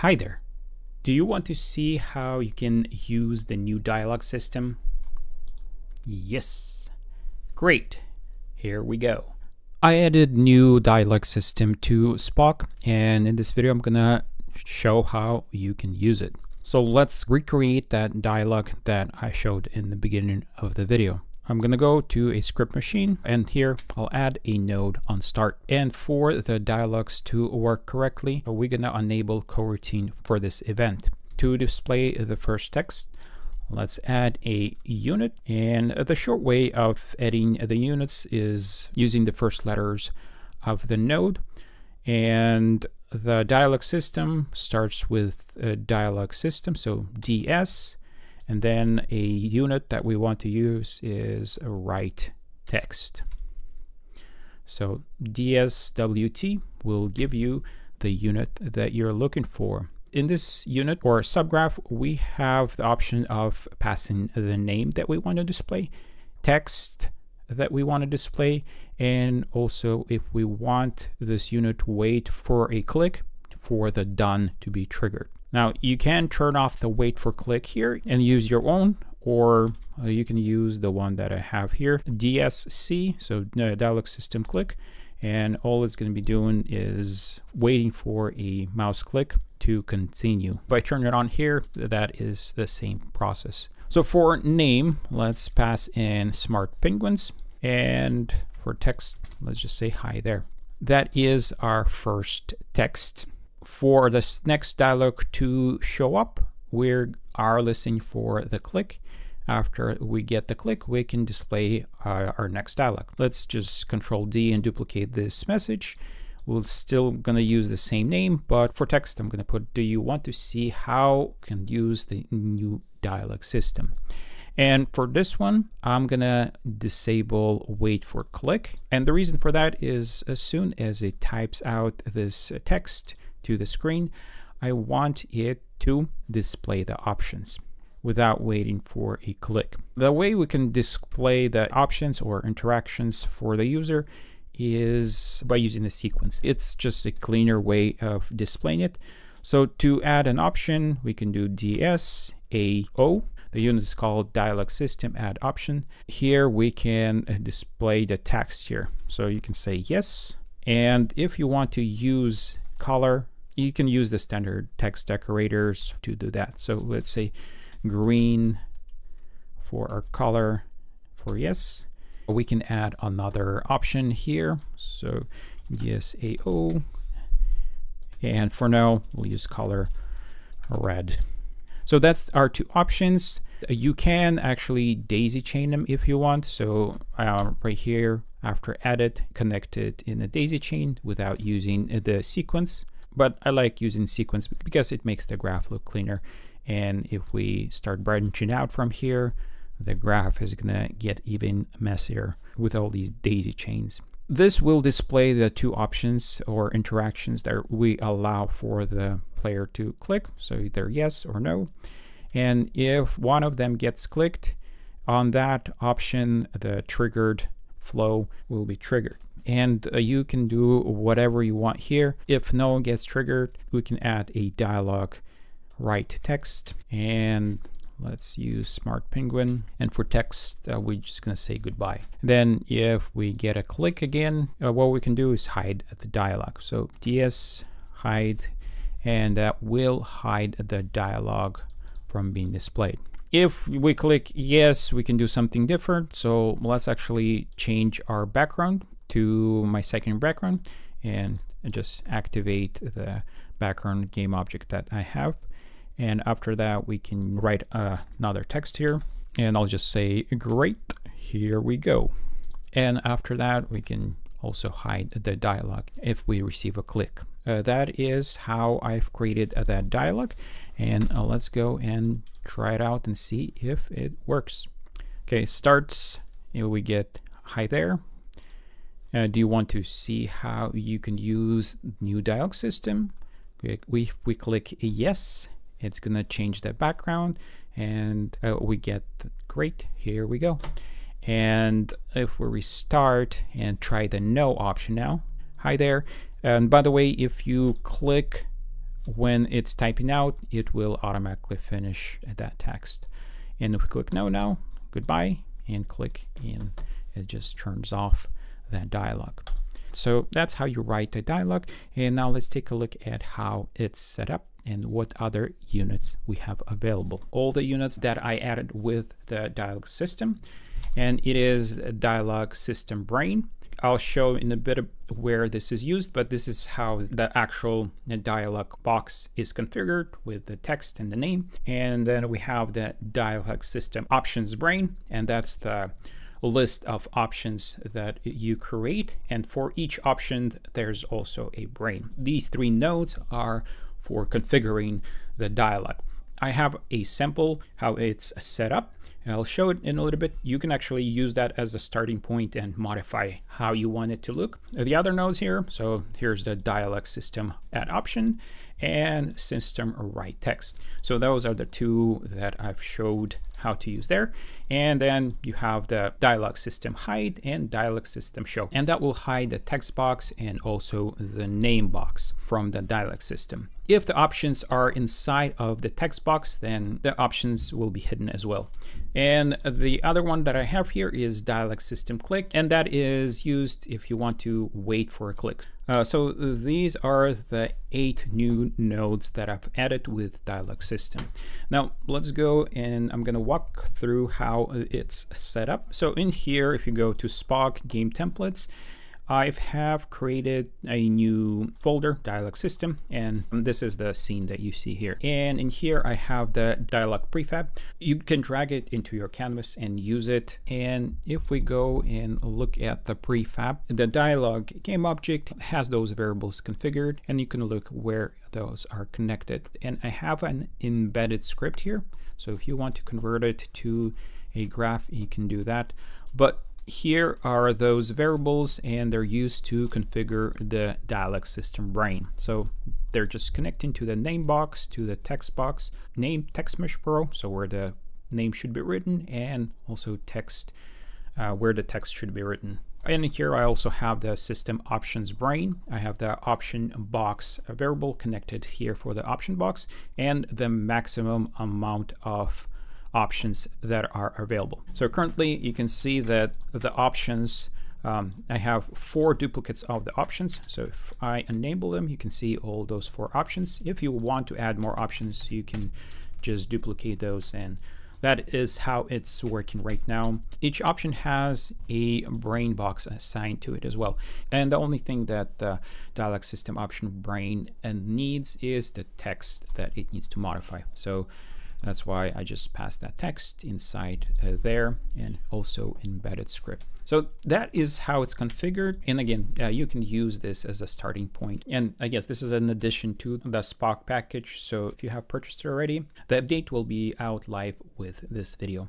Hi there. Do you want to see how you can use the new dialog system? Yes. Great. Here we go. I added new dialog system to Spock, and in this video I'm gonna show how you can use it. So let's recreate that dialog that I showed in the beginning of the video. I'm gonna go to a script machine, and here I'll add a node on start. And for the dialogs to work correctly, we're gonna enable coroutine for this event. To display the first text, let's add a unit, and the short way of adding the units is using the first letters of the node, and the dialog system starts with a dialog system, so DS, and then a unit that we want to use is write text. So DSWT will give you the unit that you're looking for. In this unit or subgraph, we have the option of passing the name that we want to display, text that we want to display, and also if we want this unit to wait for a click for the done to be triggered. Now you can turn off the wait for click here and use your own, or you can use the one that I have here, DSC, so dialog system click, and all it's going to be doing is waiting for a mouse click to continue. If I turn it on here, that is the same process. So for name, let's pass in Smart Penguins, and for text, let's just say hi there. That is our first text. For this next dialog to show up, we are listening for the click. After we get the click, we can display our next dialog. Let's just Control D and duplicate this message. We're still going to use the same name, but for text, I'm going to put, do you want to see how you can use the new dialog system? And for this one, I'm going to disable wait for click. And the reason for that is as soon as it types out this text to the screen, I want it to display the options without waiting for a click. The way we can display the options or interactions for the user is by using a sequence. It's just a cleaner way of displaying it. So to add an option, we can do DSAO. The unit is called dialog system add option. Here we can display the text here. So you can say yes. And if you want to use color, you can use the standard text decorators to do that. So let's say green for our color for yes. We can add another option here. So yes, AO. And for now, we'll use color red. So that's our two options. You can actually daisy chain them if you want. So right here, after edit, connect it in a daisy chain without using the sequence. But I like using sequence because it makes the graph look cleaner. And if we start branching out from here, the graph is going to get even messier with all these daisy chains. This will display the two options or interactions that we allow for the player to click. So either yes or no. And if one of them gets clicked on that option, the triggered flow will be triggered. And you can do whatever you want here. If no one gets triggered, we can add a dialog write text, and let's use Smart Penguin. And for text, we're just going to say goodbye. Then if we get a click again, what we can do is hide the dialog. So DS hide, and that will hide the dialog from being displayed. If we click yes, we can do something different. So let's actually change our background to my second background and just activate the background game object that I have. And after that, we can write another text here, and I'll just say, great, here we go. And after that, we can also hide the dialog if we receive a click. That is how I've created that dialog, and let's go and try it out and see if it works. Okay, starts, and we get hi there. Do you want to see how you can use new dialog system? We click yes. It's going to change the background, and we get great, here we go. And if we restart and try the no option now, hi there. And by the way, if you click when it's typing out, it will automatically finish that text. And if we click no now, goodbye, and click in, it just turns off that dialog. So that's how you write a dialog. And now let's take a look at how it's set up and what other units we have available. All the units that I added with the dialog system, and it is a dialog system brain. I'll show in a bit of where this is used, but this is how the actual dialog box is configured with the text and the name. And then we have the dialog system options brain, and that's the list of options that you create. And for each option, there's also a brain. These three nodes are for configuring the dialog. I have a sample how it's set up, and I'll show it in a little bit. You can actually use that as the starting point and modify how you want it to look. The other nodes here, so here's the dialog system add option and system write text. So those are the two that I've showed how to use there. And then you have the dialog system hide and dialog system show, and that will hide the text box and also the name box from the dialog system. If the options are inside of the text box, then the options will be hidden as well. And the other one that I have here is dialog system click, and that is used if you want to wait for a click. So these are the 8 new nodes that I've added with dialog system. Now let's go, and I'm going to walk through how it's set up. So in here, if you go to Spark Game Templates, I have created a new folder, dialog system, and this is the scene that you see here. And in here, I have the dialog prefab. You can drag it into your canvas and use it. And if we go and look at the prefab, the dialog game object has those variables configured, and you can look where those are connected. And I have an embedded script here. So if you want to convert it to a graph, you can do that. But here are those variables, and they're used to configure the dialog system brain. So they're just connecting to the name box, to the text box, name TextMeshPro, so where the name should be written, and also text, where the text should be written. And here I also have the system options brain. I have the option box variable connected here for the option box, and the maximum amount of options that are available. So currently you can see that the options, I have 4 duplicates of the options. So if I enable them, you can see all those 4 options. If you want to add more options, you can just duplicate those, and that is how it's working right now. Each option has a brain box assigned to it as well. And the only thing that the dialog system option brain needs is the text that it needs to modify. So that's why I just passed that text inside there, and also embedded script. So that is how it's configured. And again, you can use this as a starting point. And I guess this is an addition to the Spock package. So if you have purchased it already, the update will be out live with this video.